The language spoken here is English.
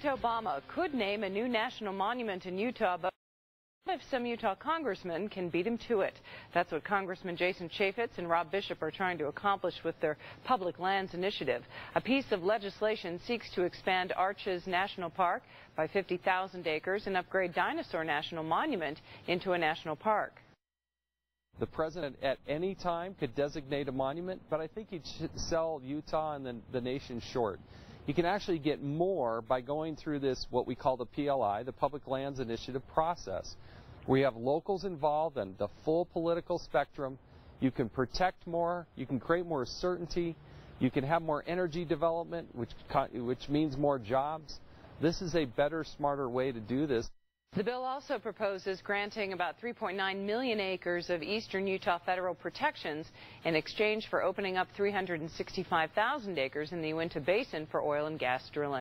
President Obama could name a new national monument in Utah, but if some Utah congressmen can beat him to it. That's what Congressman Jason Chaffetz and Rob Bishop are trying to accomplish with their Public Lands Initiative. A piece of legislation seeks to expand Arches National Park by 50,000 acres and upgrade Dinosaur National Monument into a national park. The president at any time could designate a monument, but I think he'd sell Utah and the nation short. You can actually get more by going through this, what we call the PLI, the Public Lands Initiative process. We have locals involved and the full political spectrum. You can protect more, you can create more certainty, you can have more energy development, which means more jobs. This is a better, smarter way to do this. The bill also proposes granting about 3.9 million acres of eastern Utah federal protections in exchange for opening up 365,000 acres in the Uinta Basin for oil and gas drilling.